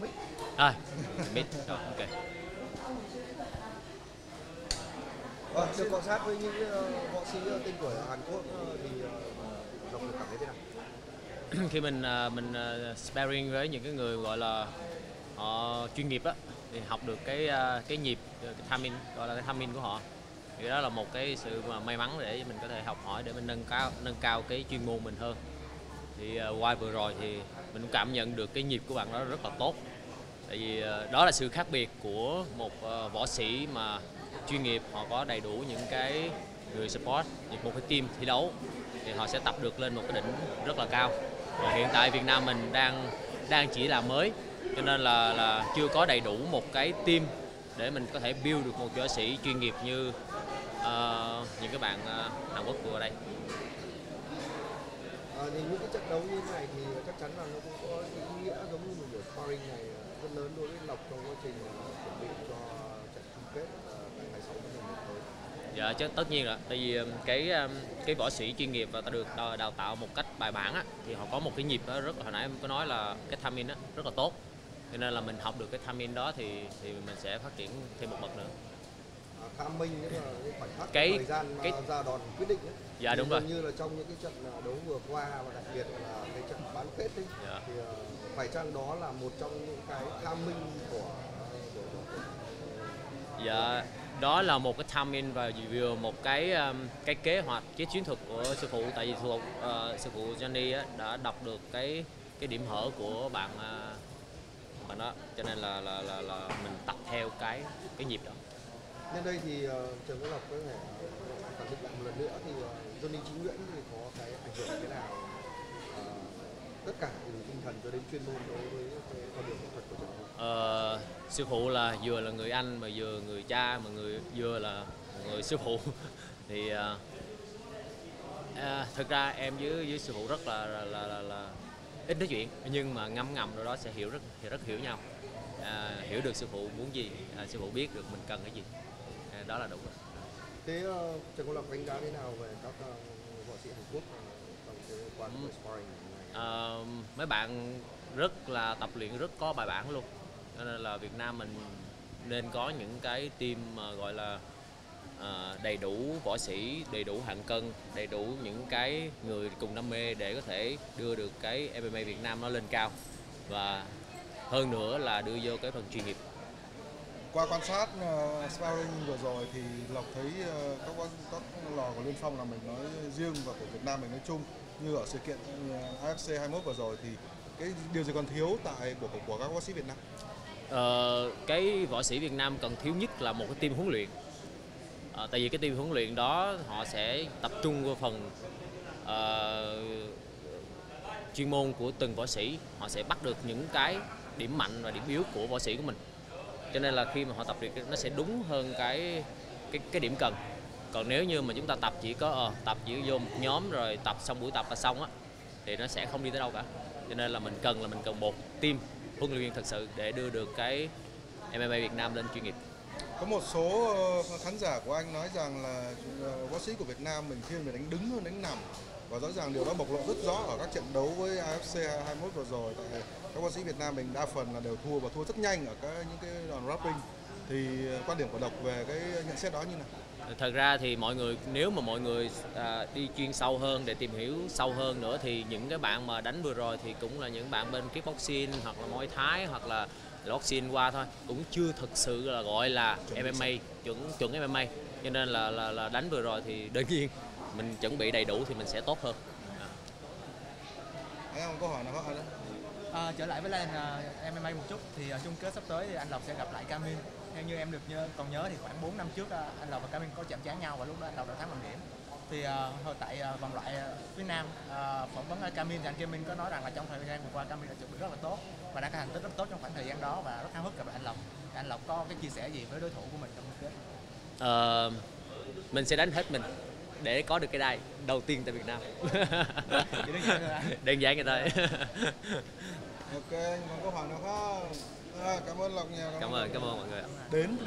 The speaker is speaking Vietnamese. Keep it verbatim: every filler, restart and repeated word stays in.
mít. À, mít. Rồi, ok. Ờ, được quan sát với những võ sĩ tên tuổi Hàn Quốc thì Lộc được cảm thấy thế nào? Khi mình mình sparring với những cái người gọi là họ chuyên nghiệp á, thì học được cái cái nhịp, cái timing, gọi là cái timing của họ. Thì đó là một cái sự mà may mắn để mình có thể học hỏi, để mình nâng cao nâng cao cái chuyên môn mình hơn. Thì qua vừa rồi thì mình cảm nhận được cái nhịp của bạn đó rất là tốt. Tại vì đó là sự khác biệt của một võ sĩ mà chuyên nghiệp, họ có đầy đủ những cái người support, một cái team thi đấu thì họ sẽ tập được lên một cái đỉnh rất là cao. Và hiện tại Việt Nam mình đang đang chỉ là mới, cho nên là là chưa có đầy đủ một cái team để mình có thể build được một võ sĩ chuyên nghiệp như uh, những các bạn uh, Hàn Quốc vừa đây. À, thì những cái trận đấu như thế này thì chắc chắn là nó cũng có ý nghĩa giống như một buổi sparring này rất lớn đối với Lộc trong quá trình chuẩn bị cho trận chung kết ngày hai mươi sáu tháng mười một tới. Dạ, chứ tất nhiên rồi. Tại vì cái cái võ sĩ chuyên nghiệp và ta được đào tạo một cách bài bản á, thì họ có một cái nhịp đó rất, hồi nãy em có nói là cái timing á rất là tốt. Cho nên là mình học được cái timing đó thì thì mình sẽ phát triển thêm một bậc nữa. Camin nhưng mà cái khoảnh khắc cái, thời gian cái... ra đòn quyết định ấy. Dạ thì đúng rồi. Như là trong những cái trận đấu vừa qua và đặc biệt là cái trận bán kết ấy, dạ. Thì phải chăng đó là một trong những cái timing của, của... Dạ, đó là một cái timing và vừa một cái cái kế hoạch, cái chiến thuật của sư phụ. Tại vì sư phụ, uh, sư phụ Johnny á, đã đọc được cái cái điểm hở của bạn uh, bạn đó, cho nên là là, là là mình tập theo cái cái nhịp đó. Nên đây thì uh, Trần Quang Lộc có thể khẳng định lại một lần nữa thì uh, Johnny Trí Nguyễn thì có cái ảnh hưởng thế nào uh, tất cả từ tinh thần cho đến chuyên môn đối với con đường võ thuật của Trần Quang Lộc? Uh, sư phụ là vừa là người anh mà vừa người cha mà người vừa là người sư phụ thì uh, uh, thực ra em với với sư phụ rất là là, là, là, là ít nói chuyện, nhưng mà ngấm ngầm rồi đó sẽ hiểu rất rất hiểu nhau, uh, hiểu được sư phụ muốn gì, uh, sư phụ biết được mình cần cái gì. Đó là đúng rồi. Thế uh, Trần Quang Lộc đánh giá thế nào về các uh, võ sĩ Hàn Quốc trong cái quá trình sparring này? Uh, mấy bạn rất là tập luyện, rất có bài bản luôn. Cho nên là Việt Nam mình nên có những cái team uh, gọi là uh, đầy đủ võ sĩ, đầy đủ hạng cân, đầy đủ những cái người cùng đam mê để có thể đưa được cái em em a Việt Nam nó lên cao. Và hơn nữa là đưa vô cái phần chuyên nghiệp. Qua quan sát uh, sparring vừa rồi thì Lộc thấy uh, các, các lò của Liên Phong là mình nói riêng và của Việt Nam mình nói chung, như ở sự kiện uh, A F C hai mươi mốt vừa rồi thì cái điều gì còn thiếu tại của, của các võ sĩ Việt Nam? Ờ, cái võ sĩ Việt Nam cần thiếu nhất là một cái team huấn luyện. Ờ, tại vì cái team huấn luyện đó họ sẽ tập trung vào phần uh, chuyên môn của từng võ sĩ, họ sẽ bắt được những cái điểm mạnh và điểm yếu của võ sĩ của mình. Cho nên là khi mà họ tập luyện nó sẽ đúng hơn cái cái cái điểm cần. Còn nếu như mà chúng ta tập chỉ có ờ, tập chỉ vô một nhóm rồi tập xong buổi tập là xong á, thì nó sẽ không đi tới đâu cả. Cho nên là mình cần là mình cần một team huấn luyện viên thật sự để đưa được cái em em a Việt Nam lên chuyên nghiệp. Có một số khán giả của anh nói rằng là võ sĩ của Việt Nam mình thiên về đánh đứng hơn đánh nằm, và rõ ràng điều đó bộc lộ rất rõ ở các trận đấu với A F C hai mươi mốt vừa rồi. Tại các võ sĩ Việt Nam mình đa phần là đều thua và thua rất nhanh ở các những cái đòn wrapping. Thì quan điểm của Lộc về cái nhận xét đó như nào? Thật ra thì mọi người, nếu mà mọi người à, đi chuyên sâu hơn để tìm hiểu sâu hơn nữa, thì những cái bạn mà đánh vừa rồi thì cũng là những bạn bên kickboxing hoặc là Muay Thái hoặc là boxing qua thôi, cũng chưa thực sự là gọi là chuẩn em em a chuẩn chuẩn em em a. Cho nên là, là là đánh vừa rồi thì đương nhiên mình chuẩn bị đầy đủ thì mình sẽ tốt hơn. Em không có hỏi nào có ai đó. À, trở lại với làng uh, em em a một chút thì uh, chung kết sắp tới thì anh Lộc sẽ gặp lại Camin. Theo như em được nhớ, còn nhớ thì khoảng bốn năm trước uh, anh Lộc và Camin có chạm trán nhau và lúc đó anh Lộc đã thắng bằng điểm. Thì uh, hồi tại uh, vòng loại uh, Việt Nam uh, phỏng vấn Camin thì anh Camin có nói rằng là trong thời gian vừa qua Camin đã chuẩn bị rất là tốt và đã có thành tích rất tốt trong khoảng thời gian đó và rất háo hức gặp lại anh Lộc. Thì anh Lộc có cái chia sẻ gì với đối thủ của mình trong chung kết? Uh, mình sẽ đánh hết mình để có được cái đai đầu tiên tại Việt Nam. Đơn giản người ta. Ok, còn câu hỏi nào không? À, cảm ơn Lộc nhiều. Cảm, cảm ơn, cảm ơn mọi người. Đến thì